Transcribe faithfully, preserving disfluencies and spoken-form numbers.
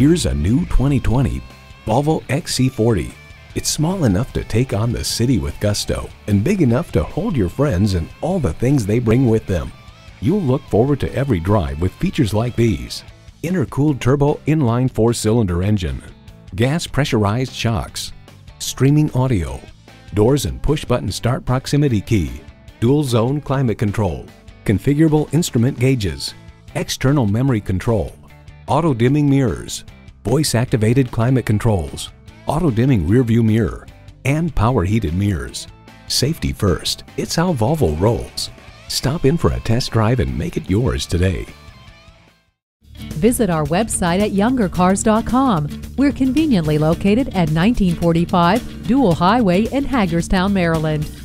Here's a new twenty twenty Volvo X C forty. It's small enough to take on the city with gusto and big enough to hold your friends and all the things they bring with them. You'll look forward to every drive with features like these: intercooled turbo inline four-cylinder engine, gas pressurized shocks, streaming audio, doors and push-button start proximity key, dual-zone climate control, configurable instrument gauges, external memory control, auto-dimming mirrors, voice-activated climate controls, auto-dimming rearview mirror, and power-heated mirrors. Safety first, it's how Volvo rolls. Stop in for a test drive and make it yours today. Visit our website at younger cars dot com. We're conveniently located at nineteen forty-five Dual Highway in Hagerstown, Maryland.